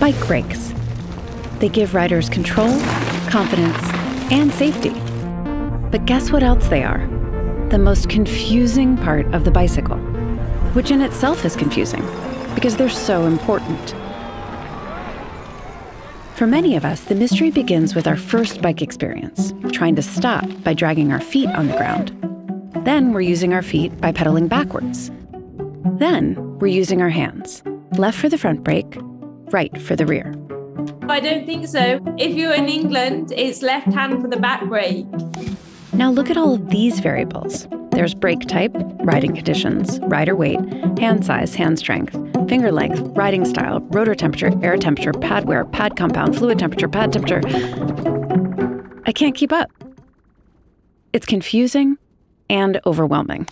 bike brakes. They give riders control, confidence, and safety. But guess what else they are? The most confusing part of the bicycle, which in itself is confusing because they're so important. For many of us, the mystery begins with our first bike experience, trying to stop by dragging our feet on the ground. Then we're using our feet by pedaling backwards. Then we're using our hands, left for the front brake, right for the rear. I don't think so. If you're in England, it's left hand for the back brake. Now look at all of these variables. There's brake type, riding conditions, rider weight, hand size, hand strength, finger length, riding style, rotor temperature, air temperature, pad wear, pad compound, fluid temperature, pad temperature. I can't keep up. It's confusing and overwhelming.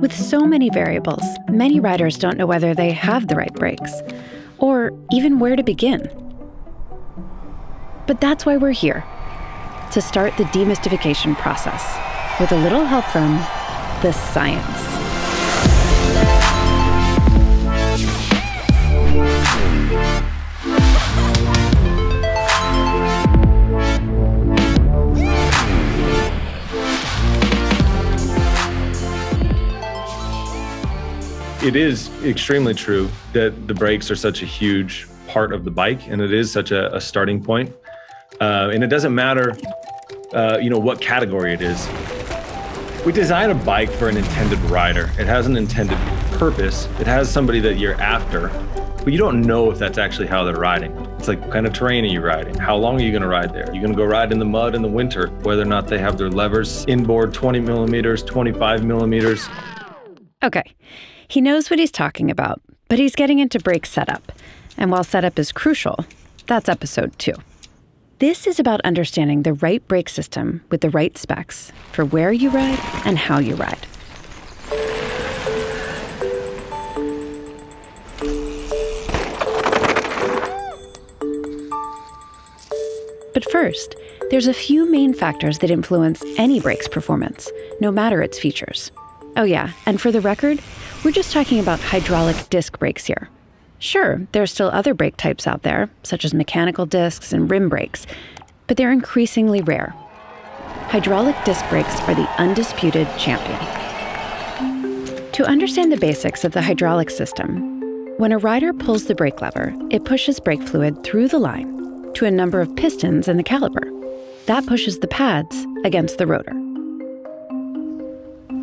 With so many variables, many riders don't know whether they have the right brakes or even where to begin. But that's why we're here, to start the demystification process with a little help from the science. It is extremely true that the brakes are such a huge part of the bike, and it is such a starting point. And it doesn't matter what category it is. We design a bike for an intended rider. It has an intended purpose. It has somebody that you're after, but you don't know if that's actually how they're riding. It's like, what kind of terrain are you riding? How long are you going to ride there? You're going to go ride in the mud in the winter, whether or not they have their levers inboard 20 millimeters, 25 millimeters. Okay, he knows what he's talking about, but he's getting into brake setup. And while setup is crucial, that's episode 2. This is about understanding the right brake system with the right specs for where you ride and how you ride. But first, there's a few main factors that influence any brake's performance, no matter its features. Oh yeah, and for the record, we're just talking about hydraulic disc brakes here. Sure, there are still other brake types out there, such as mechanical discs and rim brakes, but they're increasingly rare. Hydraulic disc brakes are the undisputed champion. To understand the basics of the hydraulic system, when a rider pulls the brake lever, it pushes brake fluid through the line to a number of pistons in the caliper. That pushes the pads against the rotor.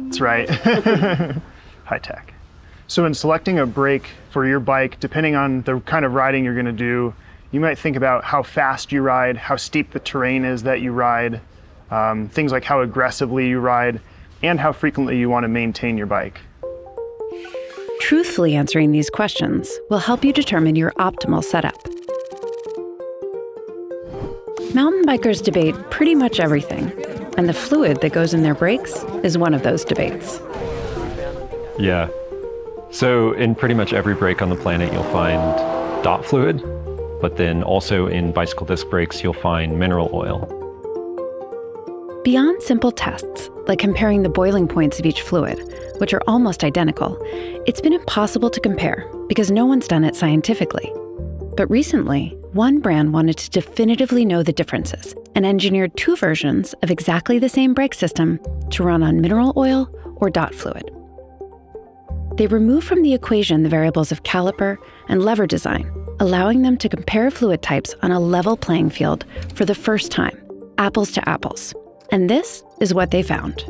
That's right. High tech. So in selecting a brake for your bike, depending on the kind of riding you're going to do, you might think about how fast you ride, how steep the terrain is that you ride, things like how aggressively you ride, and how frequently you want to maintain your bike. Truthfully answering these questions will help you determine your optimal setup. Mountain bikers debate pretty much everything, and the fluid that goes in their brakes is one of those debates. Yeah. So in pretty much every brake on the planet, you'll find DOT fluid, but then also in bicycle disc brakes, you'll find mineral oil. Beyond simple tests, like comparing the boiling points of each fluid, which are almost identical, it's been impossible to compare because no one's done it scientifically. But recently, one brand wanted to definitively know the differences and engineered 2 versions of exactly the same brake system to run on mineral oil or DOT fluid. They remove from the equation the variables of caliper and lever design, allowing them to compare fluid types on a level playing field for the first time, apples to apples. And this is what they found.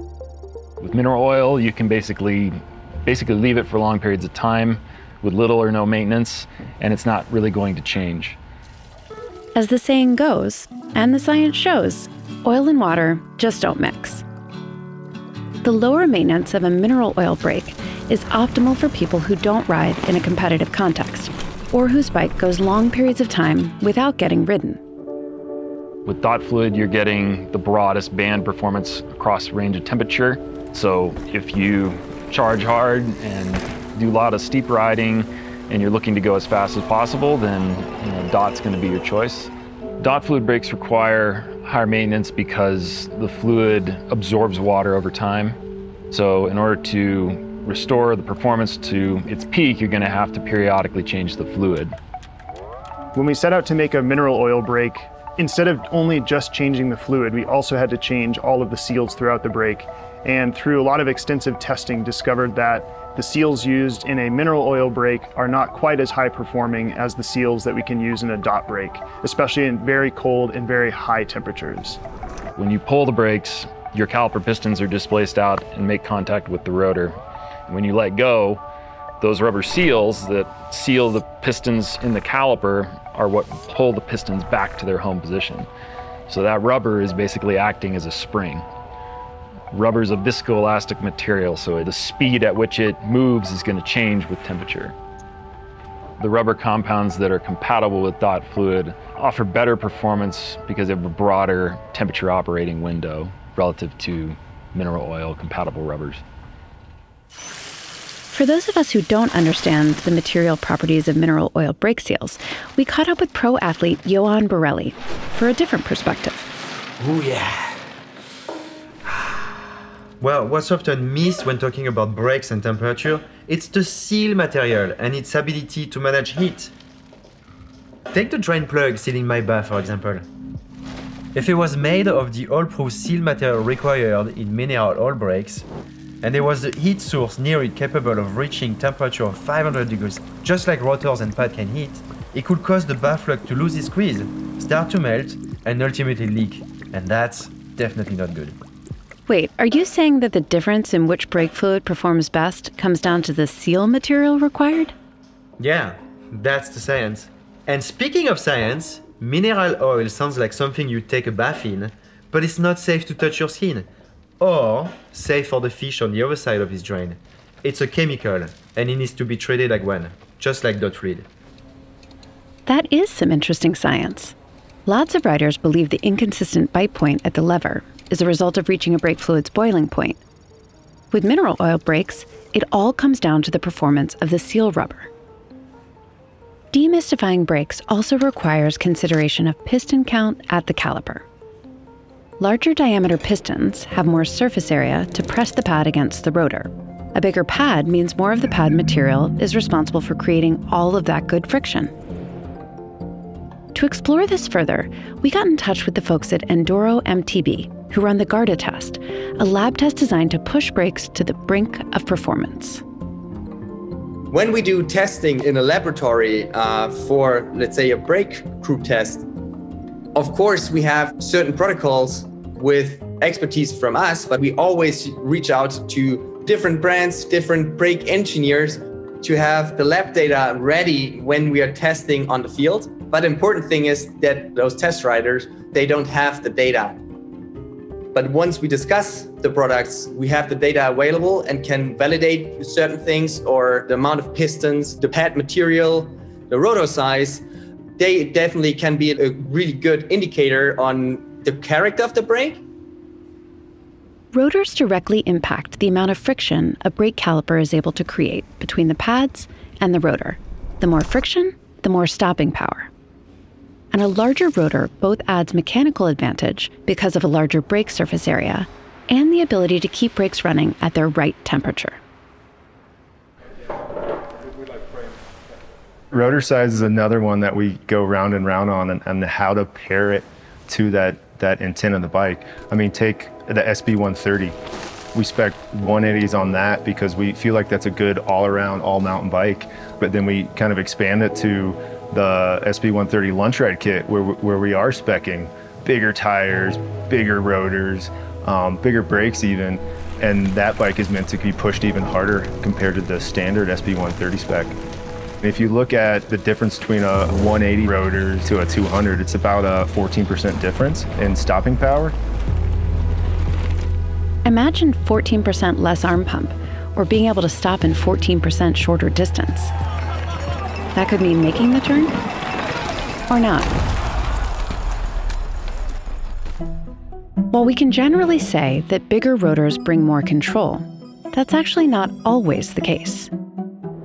With mineral oil, you can basically leave it for long periods of time with little or no maintenance, and it's not really going to change. As the saying goes, and the science shows, oil and water just don't mix. The lower maintenance of a mineral oil brake is optimal for people who don't ride in a competitive context or whose bike goes long periods of time without getting ridden. With DOT fluid, you're getting the broadest band performance across range of temperature. So if you charge hard and do a lot of steep riding and you're looking to go as fast as possible, then DOT's going to be your choice. DOT fluid brakes require higher maintenance because the fluid absorbs water over time. So in order to restore the performance to its peak, you're going to have to periodically change the fluid. When we set out to make a mineral oil break, instead of only just changing the fluid, we also had to change all of the seals throughout the break. And through a lot of extensive testing, discovered that the seals used in a mineral oil break are not quite as high performing as the seals that we can use in a DOT break, especially in very cold and very high temperatures. When you pull the brakes, your caliper pistons are displaced out and make contact with the rotor. When you let go, those rubber seals that seal the pistons in the caliper are what pull the pistons back to their home position. So that rubber is basically acting as a spring. Rubber is a viscoelastic material, so the speed at which it moves is going to change with temperature. The rubber compounds that are compatible with DOT fluid offer better performance because they have a broader temperature operating window relative to mineral oil compatible rubbers. For those of us who don't understand the material properties of mineral oil brake seals, we caught up with pro athlete Yoan Barelli for a different perspective. Oh yeah. Well, what's often missed when talking about brakes and temperature, it's the seal material and its ability to manage heat. Take the drain plug sealing my bath, for example. If it was made of the oil-proof seal material required in mineral oil brakes, and there was a heat source near it capable of reaching temperature of 500 degrees, just like rotors and pads can heat, it could cause the bath plug to lose its squeeze, start to melt, and ultimately leak. And that's definitely not good. Wait, are you saying that the difference in which brake fluid performs best comes down to the seal material required? Yeah, that's the science. And speaking of science, mineral oil sounds like something you take a bath in, but it's not safe to touch your skin, or safe for the fish on the other side of his drain. It's a chemical, and it needs to be treated like one, just like DOT fluid. That is some interesting science. Lots of riders believe the inconsistent bite point at the lever is a result of reaching a brake fluid's boiling point. With mineral oil brakes, it all comes down to the performance of the seal rubber. Demystifying brakes also requires consideration of piston count at the caliper. Larger diameter pistons have more surface area to press the pad against the rotor. A bigger pad means more of the pad material is responsible for creating all of that good friction. To explore this further, we got in touch with the folks at Enduro MTB, who run the Garda test, a lab test designed to push brakes to the brink of performance. When we do testing in a laboratory for, let's say, a brake group test, of course, we have certain protocols with expertise from us, but we always reach out to different brands, different brake engineers to have the lab data ready when we are testing on the field. But the important thing is that those test riders, they don't have the data. But once we discuss the products, we have the data available and can validate certain things or the amount of pistons, the pad material, the rotor size. They definitely can be a really good indicator on the character of the brake. Rotors directly impact the amount of friction a brake caliper is able to create between the pads and the rotor. The more friction, the more stopping power. And a larger rotor both adds mechanical advantage because of a larger brake surface area and the ability to keep brakes running at their right temperature. Rotor size is another one that we go round and round on, and how to pair it to that intent of the bike. I mean, take the SB130. We spec 180s on that because we feel like that's a good all-around, all-mountain bike. But then we kind of expand it to the SB130 lunch ride kit where we are speccing bigger tires, bigger rotors, bigger brakes even. And that bike is meant to be pushed even harder compared to the standard SB130 spec. If you look at the difference between a 180 rotor to a 200, it's about a 14% difference in stopping power. Imagine 14% less arm pump, or being able to stop in 14% shorter distance. That could mean making the turn, or not. While we can generally say that bigger rotors bring more control, that's actually not always the case.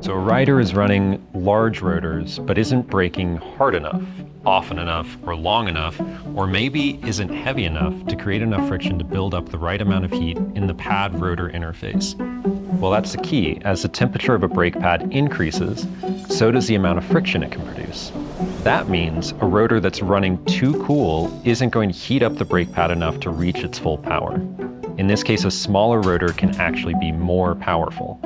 So a rider is running large rotors, but isn't braking hard enough, often enough, or long enough, or maybe isn't heavy enough to create enough friction to build up the right amount of heat in the pad rotor interface. Well, that's the key. As the temperature of a brake pad increases, so does the amount of friction it can produce. That means a rotor that's running too cool isn't going to heat up the brake pad enough to reach its full power. In this case, a smaller rotor can actually be more powerful.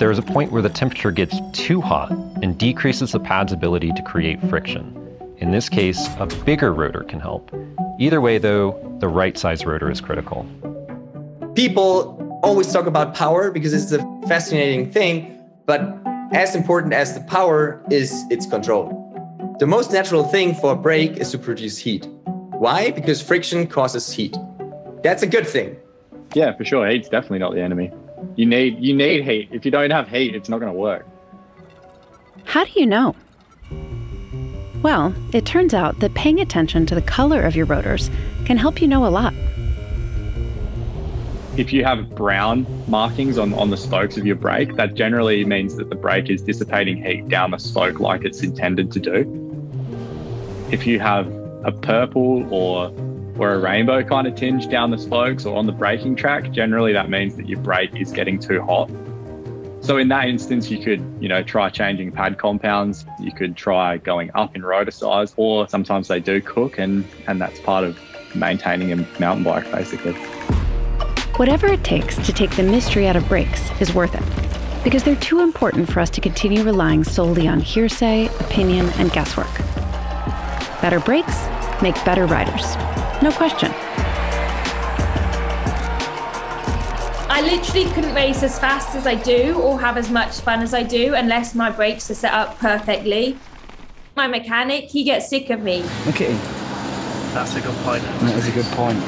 There is a point where the temperature gets too hot and decreases the pad's ability to create friction. In this case, a bigger rotor can help. Either way, though, the right size rotor is critical. People always talk about power because it's a fascinating thing, but as important as the power is its control. The most natural thing for a brake is to produce heat. Why? Because friction causes heat. That's a good thing. Yeah, for sure. Hate's definitely not the enemy. You need hate. If you don't have hate, it's not going to work. How do you know? Well, it turns out that paying attention to the color of your rotors can help you know a lot. If you have brown markings on the spokes of your brake, that generally means that the brake is dissipating heat down the spoke like it's intended to do. If you have a purple or a rainbow kind of tinge down the spokes or on the braking track, generally that means that your brake is getting too hot. So in that instance, you could, try changing pad compounds. You could try going up in rotor size, or sometimes they do cook, and that's part of maintaining a mountain bike, basically. Whatever it takes to take the mystery out of brakes is worth it, because they're too important for us to continue relying solely on hearsay, opinion, and guesswork. Better brakes make better riders. No question. I literally couldn't race as fast as I do or have as much fun as I do unless my brakes are set up perfectly. My mechanic, he gets sick of me. Okay. That's a good point. That is a good point.